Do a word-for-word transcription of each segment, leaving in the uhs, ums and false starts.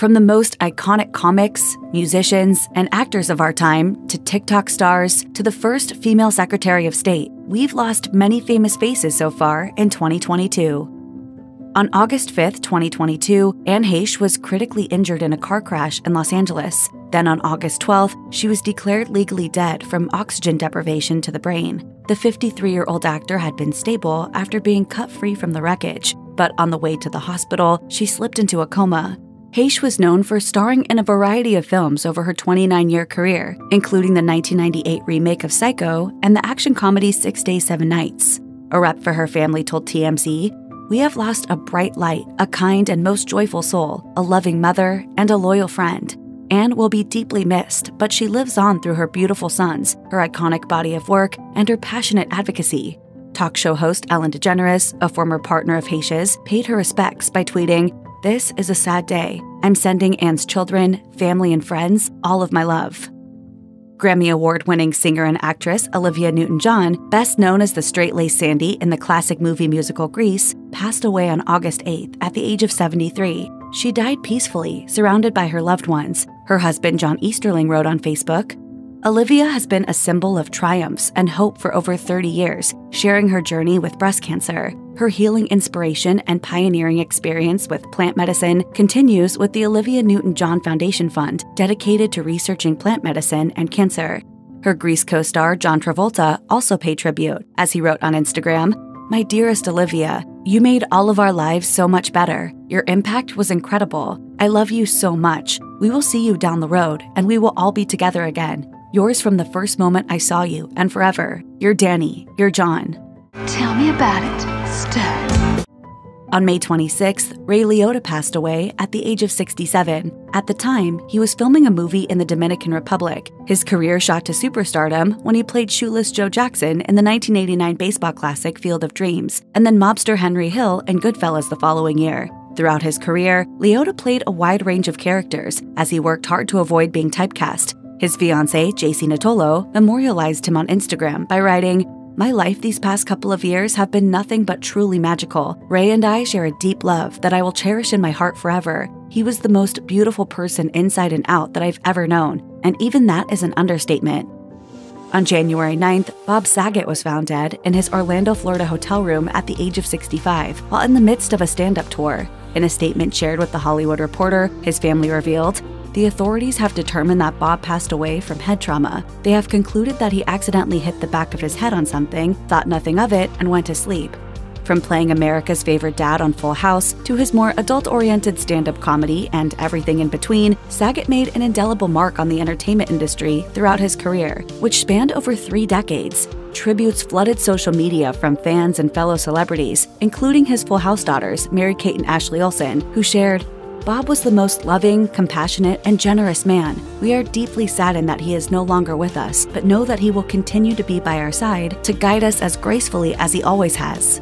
From the most iconic comics, musicians, and actors of our time, to TikTok stars, to the first female Secretary of State, we've lost many famous faces so far in twenty twenty-two. On August fifth, twenty twenty-two, Anne Heche was critically injured in a car crash in Los Angeles. Then on August twelfth, she was declared legally dead from oxygen deprivation to the brain. The fifty-three-year-old actor had been stable after being cut free from the wreckage, but on the way to the hospital, she slipped into a coma. Heche was known for starring in a variety of films over her twenty-nine-year career, including the nineteen ninety-eight remake of Psycho and the action comedy Six Days, Seven Nights. A rep for her family told T M Z, "We have lost a bright light, a kind and most joyful soul, a loving mother, and a loyal friend. Anne will be deeply missed, but she lives on through her beautiful sons, her iconic body of work, and her passionate advocacy." Talk show host Ellen DeGeneres, a former partner of Heche's, paid her respects by tweeting, "This is a sad day. I'm sending Anne's children, family, and friends all of my love." Grammy Award-winning singer and actress Olivia Newton-John, best known as the straight-laced Sandy in the classic movie musical Grease, passed away on August eighth at the age of seventy-three. She died peacefully, surrounded by her loved ones. Her husband John Easterling wrote on Facebook, "Olivia has been a symbol of triumphs and hope for over thirty years, sharing her journey with breast cancer. Her healing inspiration and pioneering experience with plant medicine continues with the Olivia Newton-John Foundation Fund, dedicated to researching plant medicine and cancer." Her Grease co-star John Travolta also paid tribute, as he wrote on Instagram, "My dearest Olivia, you made all of our lives so much better. Your impact was incredible. I love you so much. We will see you down the road, and we will all be together again. Yours from the first moment I saw you and forever. You're Danny. You're John." Tell me about it, Stud. On May twenty-sixth, Ray Liotta passed away at the age of sixty-seven. At the time, he was filming a movie in the Dominican Republic. His career shot to superstardom when he played Shoeless Joe Jackson in the nineteen eighty-nine baseball classic Field of Dreams, and then mobster Henry Hill in Goodfellas the following year. Throughout his career, Liotta played a wide range of characters as he worked hard to avoid being typecast. His fiancée, J C Natolo, memorialized him on Instagram by writing, "My life these past couple of years have been nothing but truly magical. Ray and I share a deep love that I will cherish in my heart forever. He was the most beautiful person inside and out that I've ever known, and even that is an understatement." On January ninth, Bob Saget was found dead in his Orlando, Florida hotel room at the age of sixty-five while in the midst of a stand-up tour. In a statement shared with The Hollywood Reporter, his family revealed, "The authorities have determined that Bob passed away from head trauma. They have concluded that he accidentally hit the back of his head on something, thought nothing of it, and went to sleep." From playing America's favorite dad on Full House to his more adult-oriented stand-up comedy and everything in between, Saget made an indelible mark on the entertainment industry throughout his career, which spanned over three decades. Tributes flooded social media from fans and fellow celebrities, including his Full House daughters, Mary-Kate and Ashley Olsen, who shared, "Bob was the most loving, compassionate, and generous man. We are deeply saddened that he is no longer with us, but know that he will continue to be by our side to guide us as gracefully as he always has."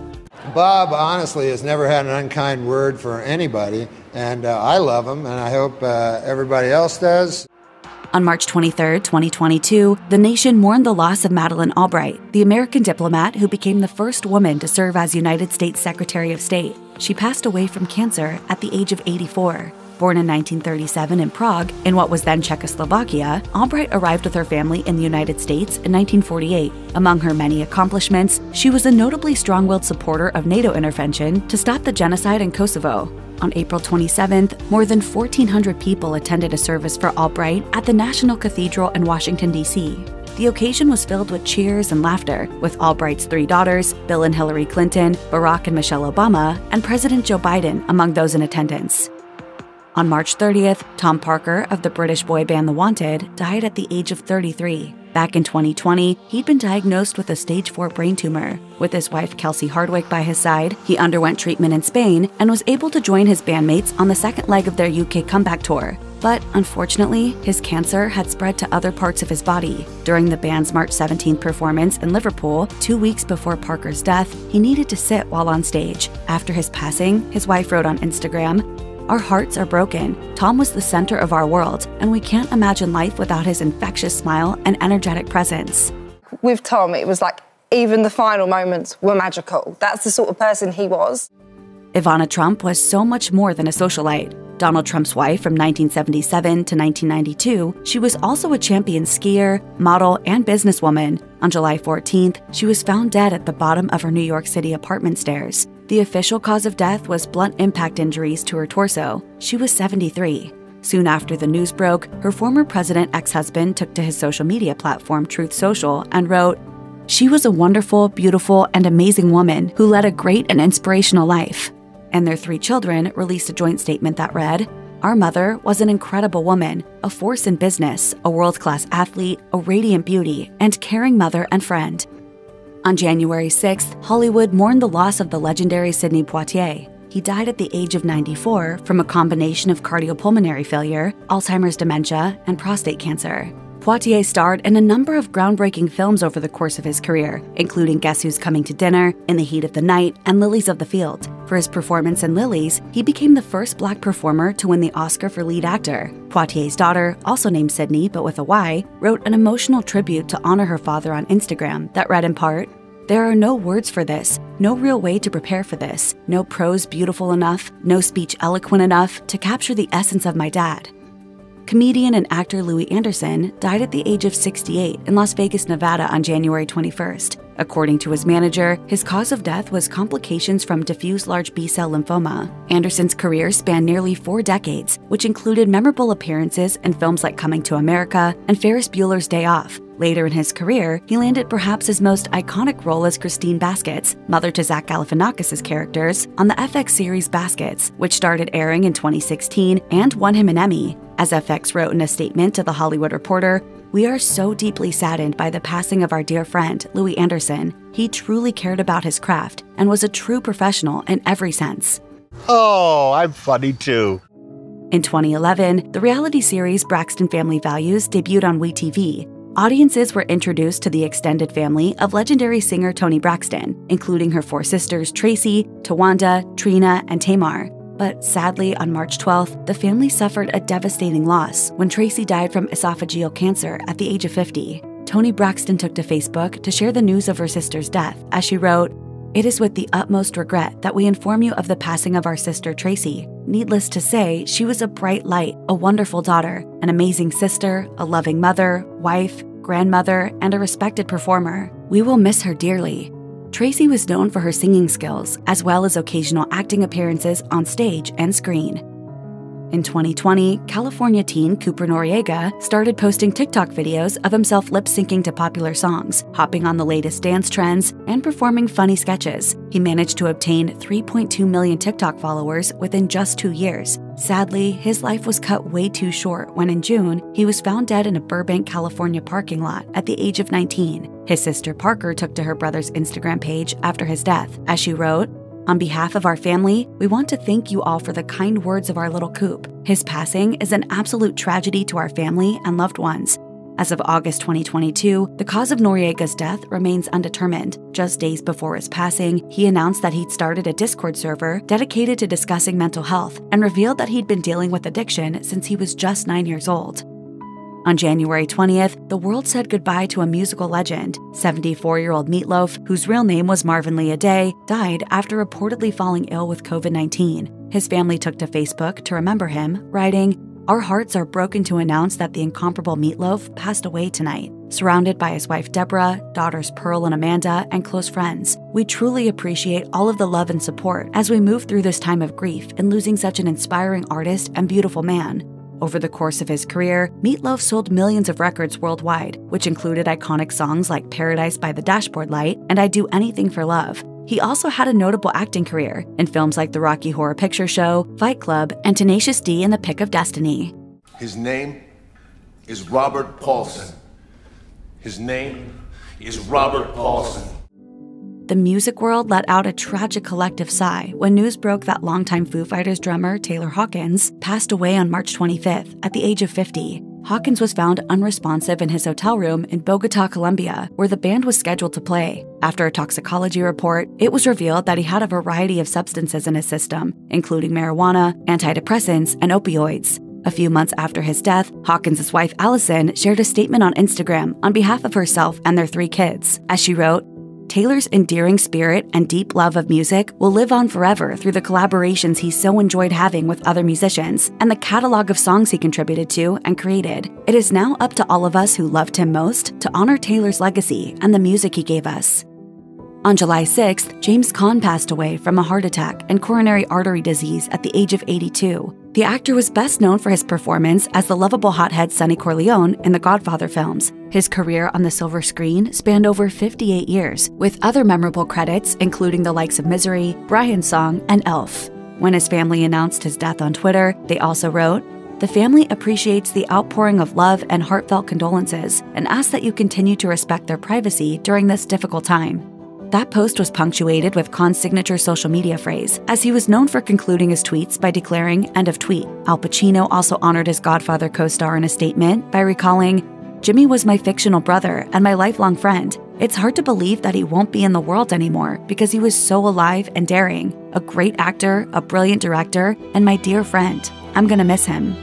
Bob, honestly, has never had an unkind word for anybody, and uh, I love him, and I hope uh, everybody else does. On March twenty-third, twenty twenty-two, the nation mourned the loss of Madeleine Albright, the American diplomat who became the first woman to serve as United States Secretary of State. She passed away from cancer at the age of eighty-four. Born in nineteen thirty-seven in Prague, in what was then Czechoslovakia, Albright arrived with her family in the United States in nineteen forty-eight. Among her many accomplishments, she was a notably strong-willed supporter of NATO intervention to stop the genocide in Kosovo. On April twenty-seventh, more than fourteen hundred people attended a service for Albright at the National Cathedral in Washington, D C The occasion was filled with cheers and laughter, with Albright's three daughters, Bill and Hillary Clinton, Barack and Michelle Obama, and President Joe Biden among those in attendance. On March thirtieth, Tom Parker of the British boy band The Wanted died at the age of thirty-three. Back in twenty twenty, he'd been diagnosed with a stage four brain tumor. With his wife Kelsey Hardwick by his side, he underwent treatment in Spain and was able to join his bandmates on the second leg of their U K comeback tour. But unfortunately, his cancer had spread to other parts of his body. During the band's March seventeenth performance in Liverpool, two weeks before Parker's death, he needed to sit while on stage. After his passing, his wife wrote on Instagram, "Our hearts are broken. Tom was the center of our world, and we can't imagine life without his infectious smile and energetic presence." With Tom, it was like even the final moments were magical. That's the sort of person he was. Ivana Trump was so much more than a socialite. Donald Trump's wife from nineteen seventy-seven to nineteen ninety-two, she was also a champion skier, model, and businesswoman. On July fourteenth, she was found dead at the bottom of her New York City apartment stairs. The official cause of death was blunt impact injuries to her torso. She was seventy-three. Soon after the news broke, her former president ex-husband took to his social media platform Truth Social and wrote, "She was a wonderful, beautiful, and amazing woman who led a great and inspirational life." And their three children released a joint statement that read, "Our mother was an incredible woman, a force in business, a world-class athlete, a radiant beauty, and caring mother and friend." On January sixth, Hollywood mourned the loss of the legendary Sidney Poitier. He died at the age of ninety-four from a combination of cardiopulmonary failure, Alzheimer's dementia, and prostate cancer. Poitier starred in a number of groundbreaking films over the course of his career, including Guess Who's Coming to Dinner, In the Heat of the Night, and Lilies of the Field. For his performance in Lilies, he became the first Black performer to win the Oscar for lead actor. Poitier's daughter, also named Sydney but with a Y, wrote an emotional tribute to honor her father on Instagram that read in part, "There are no words for this, no real way to prepare for this, no prose beautiful enough, no speech eloquent enough to capture the essence of my dad." Comedian and actor Louie Anderson died at the age of sixty-eight in Las Vegas, Nevada on January twenty-first. According to his manager, his cause of death was complications from diffuse large B-cell lymphoma. Anderson's career spanned nearly four decades, which included memorable appearances in films like Coming to America and Ferris Bueller's Day Off. Later in his career, he landed perhaps his most iconic role as Christine Baskets, mother to Zach Galifianakis's characters, on the F X series Baskets, which started airing in twenty sixteen and won him an Emmy. As F X wrote in a statement to The Hollywood Reporter, "We are so deeply saddened by the passing of our dear friend, Louie Anderson. He truly cared about his craft and was a true professional in every sense." Oh, I'm funny too. In twenty eleven, the reality series Braxton Family Values debuted on WeTV. Audiences were introduced to the extended family of legendary singer Toni Braxton, including her four sisters Tracy, Towanda, Trina, and Tamar. But sadly, on March twelfth, the family suffered a devastating loss when Tracy died from esophageal cancer at the age of fifty. Toni Braxton took to Facebook to share the news of her sister's death, as she wrote, "It is with the utmost regret that we inform you of the passing of our sister Tracy. Needless to say, she was a bright light, a wonderful daughter, an amazing sister, a loving mother, wife, grandmother, and a respected performer. We will miss her dearly." Tracy was known for her singing skills, as well as occasional acting appearances on stage and screen. In twenty twenty, California teen Cooper Noriega started posting TikTok videos of himself lip-syncing to popular songs, hopping on the latest dance trends, and performing funny sketches. He managed to obtain three point two million TikTok followers within just two years. Sadly, his life was cut way too short when in June, he was found dead in a Burbank, California parking lot at the age of nineteen. His sister Parker took to her brother's Instagram page after his death, as she wrote, "On behalf of our family, we want to thank you all for the kind words of our little Coop. His passing is an absolute tragedy to our family and loved ones." As of August twenty twenty-two, the cause of Noriega's death remains undetermined. Just days before his passing, he announced that he'd started a Discord server dedicated to discussing mental health and revealed that he'd been dealing with addiction since he was just nine years old. On January twentieth, the world said goodbye to a musical legend. seventy-four-year-old Meatloaf, whose real name was Marvin Lee Aday, died after reportedly falling ill with COVID nineteen. His family took to Facebook to remember him, writing, "Our hearts are broken to announce that the incomparable Meatloaf passed away tonight. Surrounded by his wife Deborah, daughters Pearl and Amanda, and close friends, we truly appreciate all of the love and support as we move through this time of grief in losing such an inspiring artist and beautiful man." Over the course of his career, Meatloaf sold millions of records worldwide, which included iconic songs like Paradise by the Dashboard Light and I Do Anything for Love. He also had a notable acting career in films like The Rocky Horror Picture Show, Fight Club, and Tenacious D in The Pick of Destiny. His name is Robert Paulson. His name is Robert Paulson. The music world let out a tragic collective sigh when news broke that longtime Foo Fighters drummer Taylor Hawkins passed away on March twenty-fifth at the age of fifty. Hawkins was found unresponsive in his hotel room in Bogota, Colombia, where the band was scheduled to play. After a toxicology report, it was revealed that he had a variety of substances in his system, including marijuana, antidepressants, and opioids. A few months after his death, Hawkins' wife Allison shared a statement on Instagram on behalf of herself and their three kids, as she wrote, Taylor's endearing spirit and deep love of music will live on forever through the collaborations he so enjoyed having with other musicians and the catalog of songs he contributed to and created. It is now up to all of us who loved him most to honor Taylor's legacy and the music he gave us. On July sixth, James Caan passed away from a heart attack and coronary artery disease at the age of eighty-two. The actor was best known for his performance as the lovable hothead Sonny Corleone in the Godfather films. His career on the silver screen spanned over fifty-eight years, with other memorable credits including the likes of Misery, Brian's Song, and Elf. When his family announced his death on Twitter, they also wrote, "The family appreciates the outpouring of love and heartfelt condolences and asks that you continue to respect their privacy during this difficult time." That post was punctuated with Caan's signature social media phrase, as he was known for concluding his tweets by declaring "end of tweet." Al Pacino also honored his Godfather co-star in a statement by recalling, "Jimmy was my fictional brother and my lifelong friend. It's hard to believe that he won't be in the world anymore because he was so alive and daring, a great actor, a brilliant director, and my dear friend. I'm gonna miss him."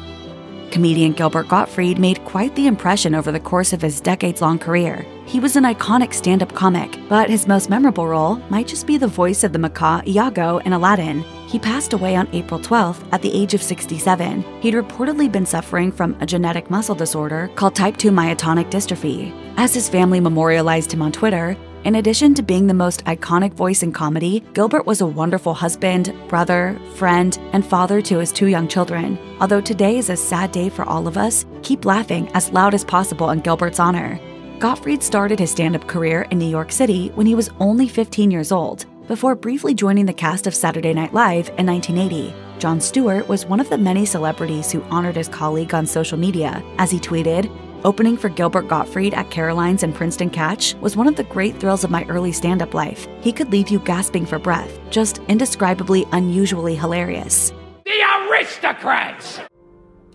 Comedian Gilbert Gottfried made quite the impression over the course of his decades-long career. He was an iconic stand-up comic, but his most memorable role might just be the voice of the macaw Iago in Aladdin. He passed away on April twelfth at the age of sixty-seven. He'd reportedly been suffering from a genetic muscle disorder called type two myotonic dystrophy. As his family memorialized him on Twitter, in addition to being the most iconic voice in comedy, Gilbert was a wonderful husband, brother, friend, and father to his two young children. Although today is a sad day for all of us, keep laughing as loud as possible in Gilbert's honor. Gottfried started his stand-up career in New York City when he was only fifteen years old, before briefly joining the cast of Saturday Night Live in nineteen eighty. Jon Stewart was one of the many celebrities who honored his colleague on social media, as he tweeted, "Opening for Gilbert Gottfried at Caroline's in Princeton Catch was one of the great thrills of my early stand-up life. He could leave you gasping for breath, just indescribably unusually hilarious." The aristocrats!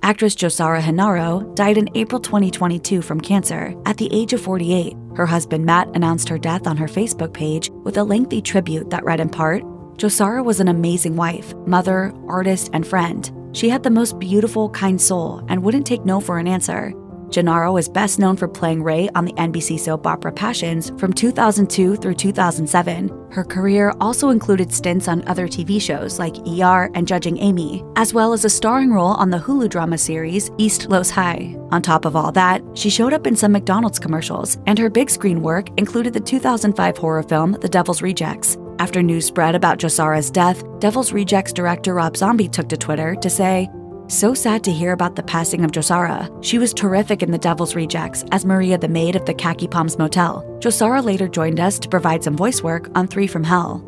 Actress Jossara Jinaro died in April twenty twenty-two from cancer at the age of forty-eight. Her husband Matt announced her death on her Facebook page with a lengthy tribute that read in part, "Jossara was an amazing wife, mother, artist, and friend. She had the most beautiful, kind soul and wouldn't take no for an answer." Jinaro is best known for playing Ray on the N B C soap opera Passions from two thousand two through two thousand seven. Her career also included stints on other T V shows like E R and Judging Amy, as well as a starring role on the Hulu drama series East Los High. On top of all that, she showed up in some McDonald's commercials, and her big screen work included the two thousand five horror film The Devil's Rejects. After news spread about Jossara's death, Devil's Rejects director Rob Zombie took to Twitter to say, "So sad to hear about the passing of Jossara. She was terrific in The Devil's Rejects as Maria the maid of the Khaki Palms Motel." Jossara later joined us to provide some voice work on Three From Hell.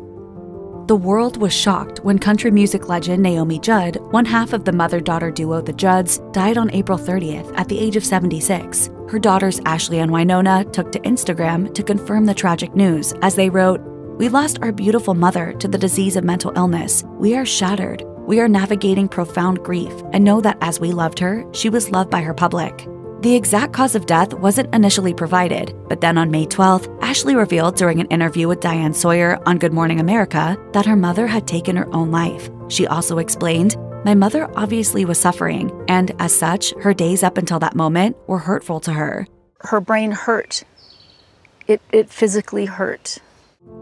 The world was shocked when country music legend Naomi Judd, one half of the mother-daughter duo The Judds, died on April thirtieth at the age of seventy-six. Her daughters Ashley and Winona took to Instagram to confirm the tragic news as they wrote, "We lost our beautiful mother to the disease of mental illness. We are shattered. We are navigating profound grief and know that as we loved her, she was loved by her public." The exact cause of death wasn't initially provided, but then on May twelfth, Ashley revealed during an interview with Diane Sawyer on Good Morning America that her mother had taken her own life. She also explained, "My mother obviously was suffering, and as such, her days up until that moment were hurtful to her. Her brain hurt. It, it physically hurt."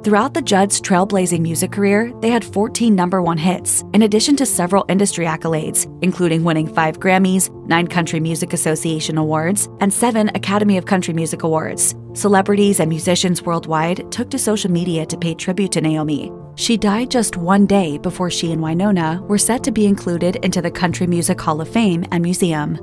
Throughout the Judds' trailblazing music career, they had fourteen number one hits, in addition to several industry accolades, including winning five Grammys, nine Country Music Association Awards, and seven Academy of Country Music Awards. Celebrities and musicians worldwide took to social media to pay tribute to Naomi. She died just one day before she and Winona were set to be included into the Country Music Hall of Fame and Museum.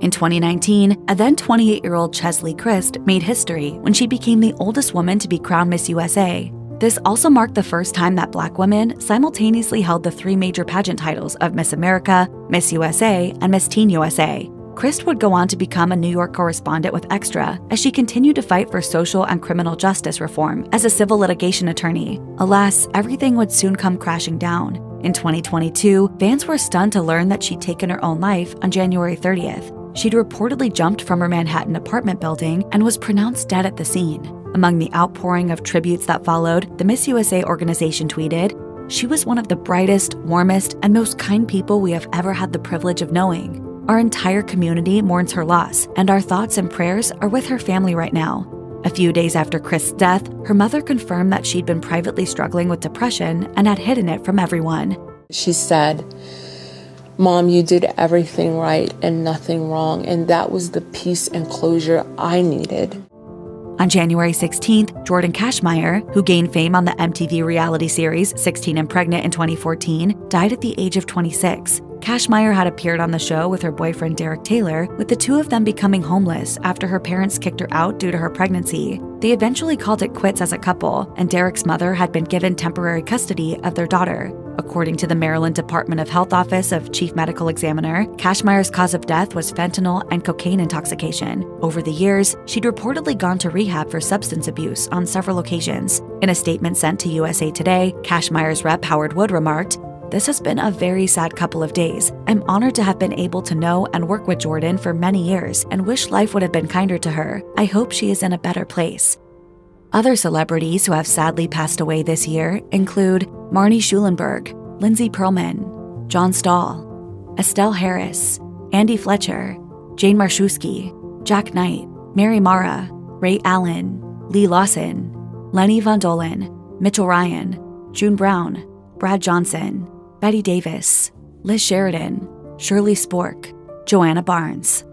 In twenty nineteen, a then twenty-eight-year-old Chesley Crist made history when she became the oldest woman to be crowned Miss U S A. This also marked the first time that Black women simultaneously held the three major pageant titles of Miss America, Miss U S A, and Miss Teen U S A. Crist would go on to become a New York correspondent with Extra as she continued to fight for social and criminal justice reform as a civil litigation attorney. Alas, everything would soon come crashing down. In twenty twenty-two, fans were stunned to learn that she'd taken her own life on January thirtieth. She'd reportedly jumped from her Manhattan apartment building and was pronounced dead at the scene. Among the outpouring of tributes that followed, the Miss U S A organization tweeted, "She was one of the brightest, warmest, and most kind people we have ever had the privilege of knowing. Our entire community mourns her loss, and our thoughts and prayers are with her family right now. A few days after Chris's death, her mother confirmed that she'd been privately struggling with depression and had hidden it from everyone. She said, "Mom, you did everything right and nothing wrong," and that was the peace and closure I needed. On January sixteenth, Jordan Cashmyer, who gained fame on the M T V reality series sixteen and Pregnant in twenty fourteen, died at the age of twenty-six. Cashmyer had appeared on the show with her boyfriend Derek Taylor, with the two of them becoming homeless after her parents kicked her out due to her pregnancy. They eventually called it quits as a couple, and Derek's mother had been given temporary custody of their daughter. According to the Maryland Department of Health Office of Chief Medical Examiner, Cashmyer's cause of death was fentanyl and cocaine intoxication. Over the years, she'd reportedly gone to rehab for substance abuse on several occasions. In a statement sent to U S A Today, Cashmyer's rep Howard Wood remarked, "This has been a very sad couple of days. I'm honored to have been able to know and work with Jordan for many years and wish life would have been kinder to her. I hope she is in a better place." Other celebrities who have sadly passed away this year include Marnie Schulenberg, Lindsay Pearlman, John Stahl, Estelle Harris, Andy Fletcher, Jane Marshewski, Jack Knight, Mary Mara, Ray Allen, Lee Lawson, Lenny Von Dolan, Mitchell Ryan, June Brown, Brad Johnson, Betty Davis, Liz Sheridan, Shirley Spork, Joanna Barnes.